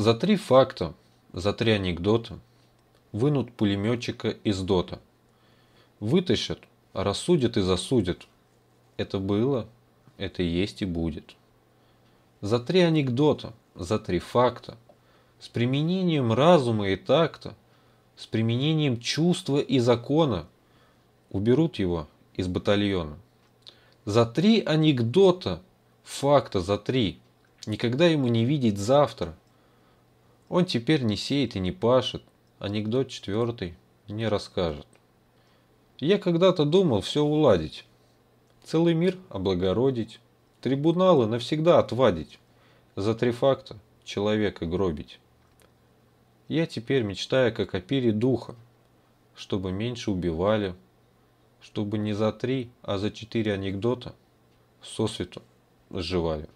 За три факта, за три анекдота вынут пулеметчика из дота. Вытащат, рассудят и засудят. Это было, это есть и будет. За три анекдота, за три факта, с применением разума и такта, с применением чувства и закона уберут его из батальона. За три анекдота, факта за три, никогда ему не видеть завтра. Он теперь не сеет и не пашет, анекдот четвертый не расскажет. Я когда-то думал все уладить, целый мир облагородить, трибуналы навсегда отвадить, за три факта человека гробить. Я теперь мечтаю, как о пире духа, чтобы меньше убивали, чтобы не за три, а за четыре анекдота сосвету сживали.